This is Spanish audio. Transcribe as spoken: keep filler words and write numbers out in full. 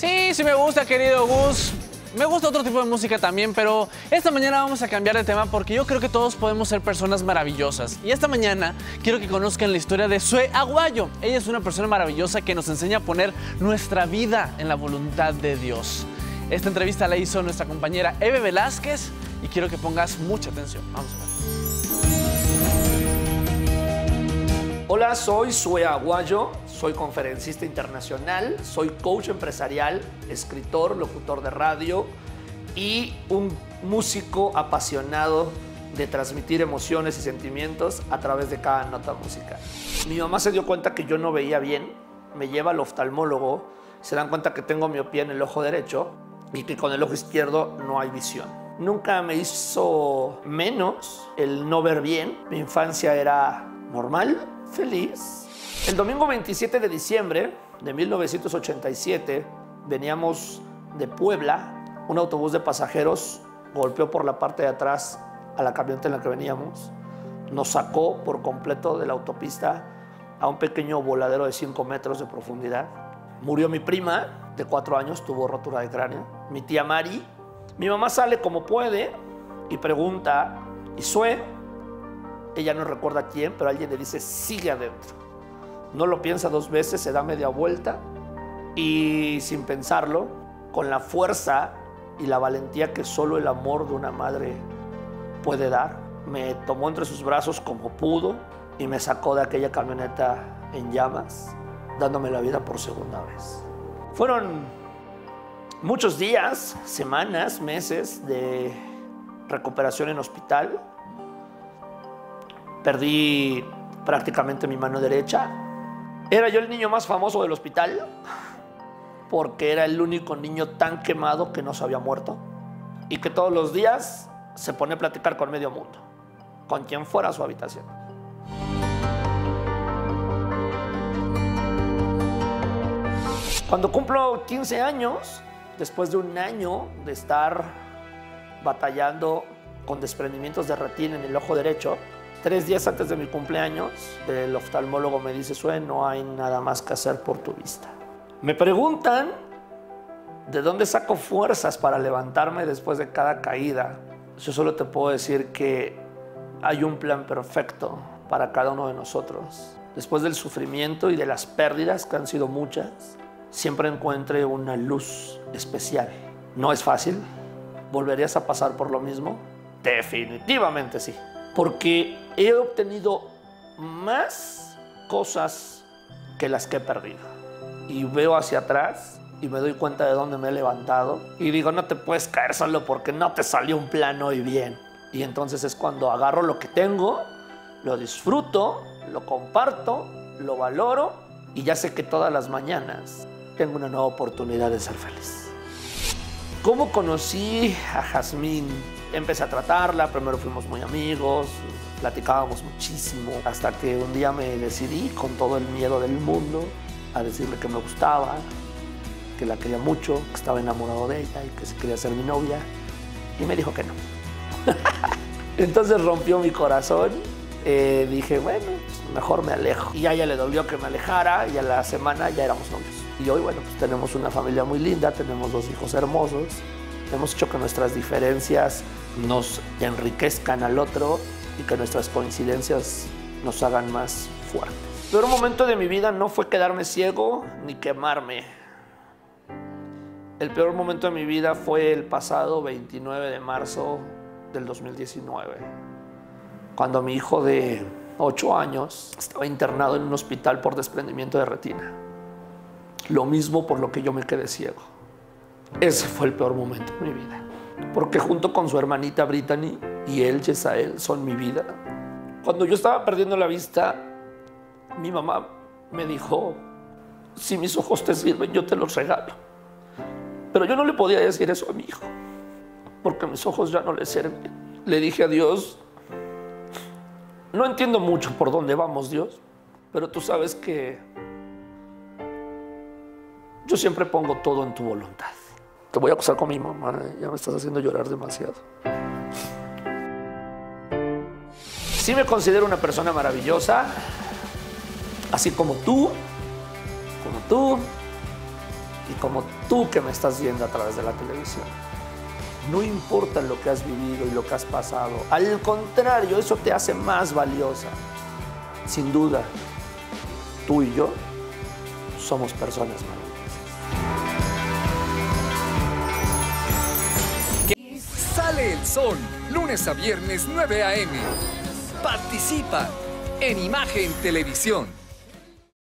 Sí, sí me gusta, querido Gus. Me gusta otro tipo de música también, pero esta mañana vamos a cambiar de tema porque yo creo que todos podemos ser personas maravillosas. Y esta mañana quiero que conozcan la historia de Sue Aguayo. Ella es una persona maravillosa que nos enseña a poner nuestra vida en la voluntad de Dios. Esta entrevista la hizo nuestra compañera Eve Velázquez y quiero que pongas mucha atención. Vamos a ver. Hola, soy Sue Aguayo. Soy conferencista internacional, soy coach empresarial, escritor, locutor de radio y un músico apasionado de transmitir emociones y sentimientos a través de cada nota musical. Mi mamá se dio cuenta que yo no veía bien, me lleva al oftalmólogo, se dan cuenta que tengo miopía en el ojo derecho y que con el ojo izquierdo no hay visión. Nunca me hizo menos el no ver bien. Mi infancia era normal, feliz. El domingo veintisiete de diciembre de mil novecientos ochenta y siete veníamos de Puebla. Un autobús de pasajeros golpeó por la parte de atrás a la camioneta en la que veníamos. Nos sacó por completo de la autopista a un pequeño voladero de cinco metros de profundidad. Murió mi prima de cuatro años, tuvo rotura de cráneo. Mi tía Mari. Mi mamá sale como puede y pregunta, ¿y Sue? Ella no recuerda a quién, pero alguien le dice, sigue adentro. No lo piensa dos veces, se da media vuelta y sin pensarlo, con la fuerza y la valentía que solo el amor de una madre puede dar, me tomó entre sus brazos como pudo y me sacó de aquella camioneta en llamas, dándome la vida por segunda vez. Fueron muchos días, semanas, meses de recuperación en hospital. Perdí prácticamente mi mano derecha. Era yo el niño más famoso del hospital porque era el único niño tan quemado que no se había muerto y que todos los días se ponía a platicar con medio mundo, con quien fuera a su habitación. Cuando cumplo quince años, después de un año de estar batallando con desprendimientos de retina en el ojo derecho, tres días antes de mi cumpleaños, el oftalmólogo me dice, Sue, no hay nada más que hacer por tu vista. Me preguntan de dónde saco fuerzas para levantarme después de cada caída. Yo solo te puedo decir que hay un plan perfecto para cada uno de nosotros. Después del sufrimiento y de las pérdidas, que han sido muchas, siempre encuentre una luz especial. No es fácil. ¿Volverías a pasar por lo mismo? Definitivamente sí. Porque he obtenido más cosas que las que he perdido. Y veo hacia atrás y me doy cuenta de dónde me he levantado. Y digo, no te puedes caer solo porque no te salió un plan hoy bien. Y entonces es cuando agarro lo que tengo, lo disfruto, lo comparto, lo valoro. Y ya sé que todas las mañanas tengo una nueva oportunidad de ser feliz. ¿Cómo conocí a Jasmine? Empecé a tratarla, primero fuimos muy amigos, platicábamos muchísimo, hasta que un día me decidí, con todo el miedo del mundo, a decirle que me gustaba, que la quería mucho, que estaba enamorado de ella y que se quería ser mi novia, y me dijo que no. Entonces rompió mi corazón, eh, dije, bueno, pues mejor me alejo. Y a ella le dolió que me alejara y a la semana ya éramos novios. Y hoy, bueno, pues tenemos una familia muy linda, tenemos dos hijos hermosos. Hemos hecho que nuestras diferencias nos enriquezcan al otro y que nuestras coincidencias nos hagan más fuertes. El peor momento de mi vida no fue quedarme ciego ni quemarme. El peor momento de mi vida fue el pasado veintinueve de marzo del dos mil diecinueve, cuando mi hijo de ocho años estaba internado en un hospital por desprendimiento de retina. Lo mismo por lo que yo me quedé ciego. Ese fue el peor momento de mi vida, porque junto con su hermanita Brittany y él, Yesael, son mi vida. Cuando yo estaba perdiendo la vista, mi mamá me dijo, si mis ojos te sirven, yo te los regalo. Pero yo no le podía decir eso a mi hijo, porque mis ojos ya no le sirven. Le dije a Dios, no entiendo mucho por dónde vamos, Dios, pero tú sabes que yo siempre pongo todo en tu voluntad. Te voy a acusar con mi mamá, ¿eh? Ya me estás haciendo llorar demasiado. Sí me considero una persona maravillosa, así como tú, como tú, y como tú que me estás viendo a través de la televisión. No importa lo que has vivido y lo que has pasado, al contrario, eso te hace más valiosa. Sin duda, tú y yo somos personas maravillosas. Sale el Sol, lunes a viernes nueve a eme. Participa en Imagen Televisión.